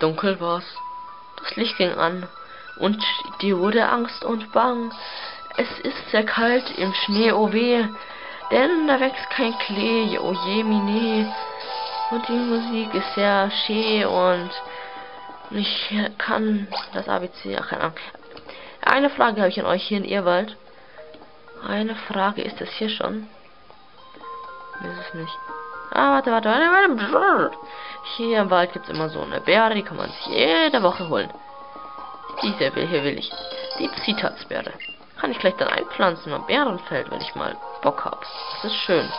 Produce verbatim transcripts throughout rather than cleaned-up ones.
Dunkel war's. Das Licht ging an und die wurde Angst und Bang. Es ist sehr kalt im Schnee, oh weh, denn da wächst kein Klee, oh je, mine. Und die Musik ist sehr schön und ich kann das A B C, ach, keine Ahnung. Eine Frage habe ich an euch hier in Irrwald. Eine Frage, ist das hier schon? Ist es nicht. Ah, warte, warte, warte, warte. Hier im Wald gibt es immer so eine Beere, die kann man sich jede Woche holen. Diese hier will ich. Die Zitatsbeere. Kann ich gleich dann einpflanzen am Bärenfeld, wenn ich mal Bock habe. Das ist schön.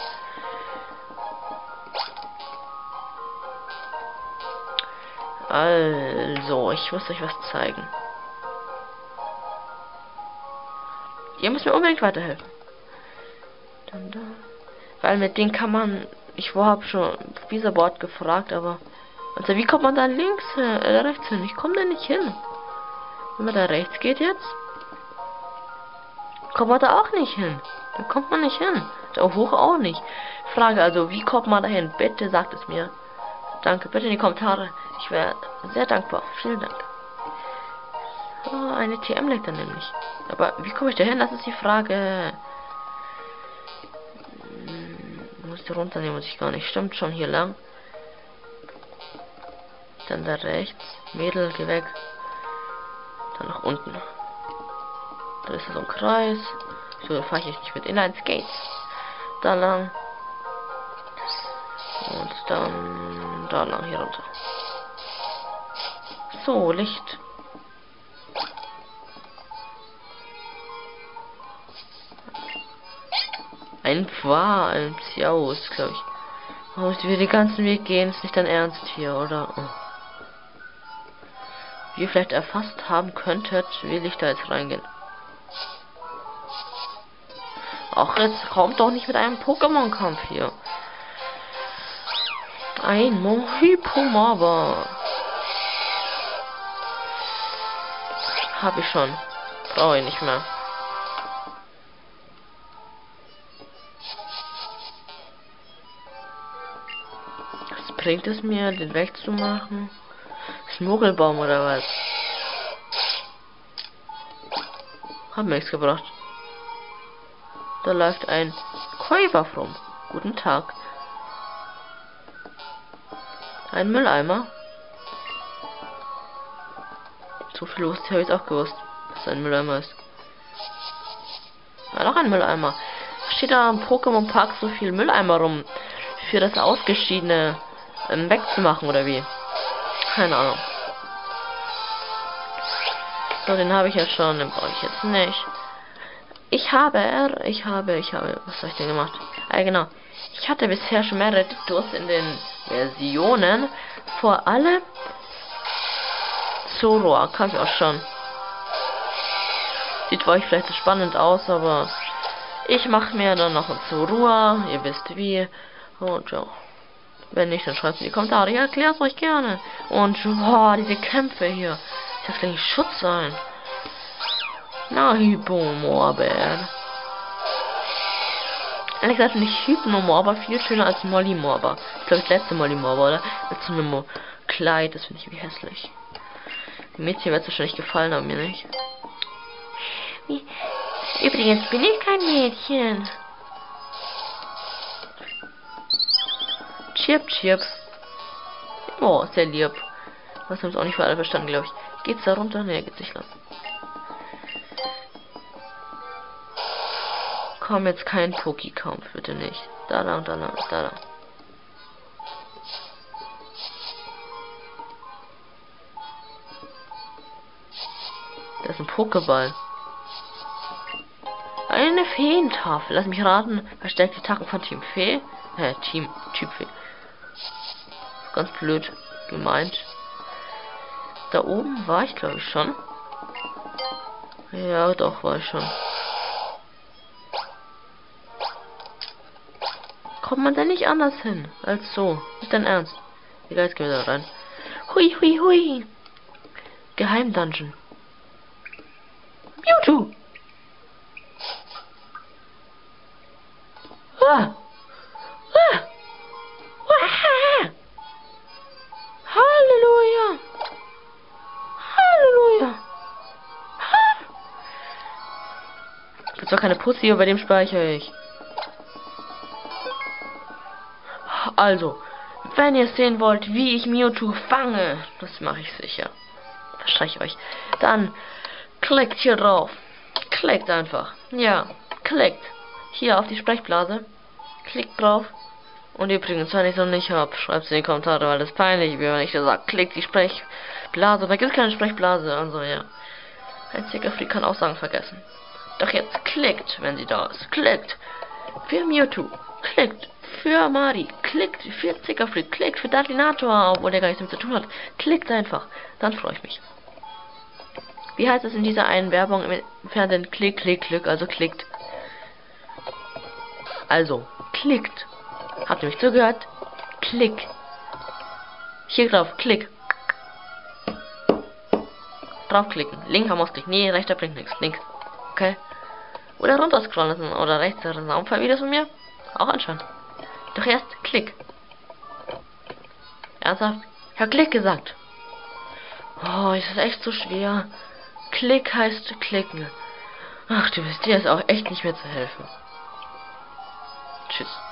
Also, ich muss euch was zeigen. Ihr müsst mir unbedingt weiterhelfen. Dann da. Weil mit denen kann man... Ich habe schon Visa-Board gefragt, aber... Also, wie kommt man da links hin, äh, rechts hin? Ich komme da nicht hin. Wenn man da rechts geht jetzt... Kommt man da auch nicht hin? Da kommt man nicht hin. Da hoch auch nicht. Frage also, wie kommt man da hin? Bitte sagt es mir. Danke, bitte in die Kommentare. Ich wäre sehr dankbar. Vielen Dank. Oh, eine T M-Lektion nämlich. Aber wie komme ich da hin? Das ist die Frage. Hm, muss ich runternehmen, muss ich gar nicht. Stimmt schon, hier lang. Dann da rechts. Mädel, geh weg. Dann nach unten. Da ist so ein Kreis. So fahre ich nicht mit Inline-Skate. Da lang. Und dann da lang hier runter. So, Licht. Ein Pfau, ein Psiaus, glaube ich. Man muss wieder den ganzen Weg gehen, ist nicht dein Ernst hier, oder? Oh. Wie ihr vielleicht erfasst haben könntet, will ich da jetzt reingehen. Auch jetzt kommt doch nicht mit einem Pokémon-Kampf hier. Ein Mohipomaba. Hab ich schon. Brauche ich nicht mehr. Was bringt es mir, den wegzumachen? Schmuggelbaum oder was? Hab mir nichts gebracht. Da läuft ein Käufer rum. Guten Tag. Ein Mülleimer. So viel wusste ich, habe ich auch gewusst, dass ein Mülleimer ist. Ja, noch ein Mülleimer. Steht da im Pokémon Park so viel Mülleimer rum, für das Ausgeschiedene ähm, wegzumachen oder wie? Keine Ahnung. So, den habe ich ja schon, den brauche ich jetzt nicht. Ich habe, ich habe, ich habe, was habe ich denn gemacht? Ah, genau. Ich hatte bisher schon mehrere Dittos in den Versionen. Vor allem Zoroa kann ich auch schon. Sieht für euch vielleicht so spannend aus, aber ich mache mir dann noch ein Zoroa. Ihr wisst wie. Und ja. Wenn nicht, dann schreibt es in die Kommentare. Ich erkläre es euch gerne. Und boah, diese Kämpfe hier. Das kann nicht Schutz sein. Na, Hypno-Mobber. Ehrlich gesagt finde ich Hypno-Mobber viel schöner als Molly-Mobber. Ich glaube, das letzte Molly-Mobber, oder? Mit so einem Kleid, das finde ich wie hässlich. Dem Mädchen wird es wahrscheinlich gefallen, aber mir nicht. Übrigens bin ich kein Mädchen. Chirp, chirp. Oh, sehr lieb. Das haben es auch nicht für alle verstanden, glaube ich. Geht's da runter? Ne, geht's nicht lang. Komm, jetzt kein Poki-Kampf, bitte nicht. Da lang, da lang, da lang. Das ist ein Pokéball. Eine Feentafel. Lass mich raten. Verstärkt die Attacken von Team Fee. Hä, Team Typ Fee. Ganz blöd gemeint. Da oben war ich, glaube ich, schon. Ja, doch, war ich schon. Kommt man denn nicht anders hin als so? Ist denn ernst? Egal, jetzt gehen wir da rein. Hui, hui, hui. Geheim-Dungeon. Mewtwo. Ah. Ah. Ah. Halleluja. zwar keine Pussy, aber bei dem speichere ich. Also, wenn ihr sehen wollt, wie ich Mewtwo fange, das mache ich sicher. Verspreche ich euch. Dann klickt hier drauf. Klickt einfach. Ja, klickt. Hier auf die Sprechblase. Klickt drauf. Und übrigens, wenn ich es noch nicht habe, schreibt es in die Kommentare, weil das peinlich wäre, wenn ich da sage, klickt die Sprechblase. Da gibt es keine Sprechblase. Also ja. Ein Zickerfreak kann Aussagen vergessen. Doch jetzt klickt, wenn sie da ist. Klickt. Für Mewtwo. Klickt. Für Mari. Klickt für Zickerfreak. Klickt für Dardinator, obwohl der gar nichts damit zu tun hat. Klickt einfach. Dann freue ich mich. Wie heißt es in dieser einen Werbung im Fernsehen? Klick, klick, klick. Also klickt. Also klickt. Habt ihr mich zugehört? Klick. Hier drauf. Klick. Draufklicken. Linker Mausklick. Nee, rechter bringt nichts. Links. Okay. Oder runter scrollen oder rechts. Das sind auch ein paar Videos von mir. Auch anschauen. Doch erst Klick. Ernsthaft? Ich habe Klick gesagt. Oh, ist das echt so schwer. Klick heißt klicken. Ach, du bist dir jetzt auch echt nicht mehr zu helfen. Tschüss.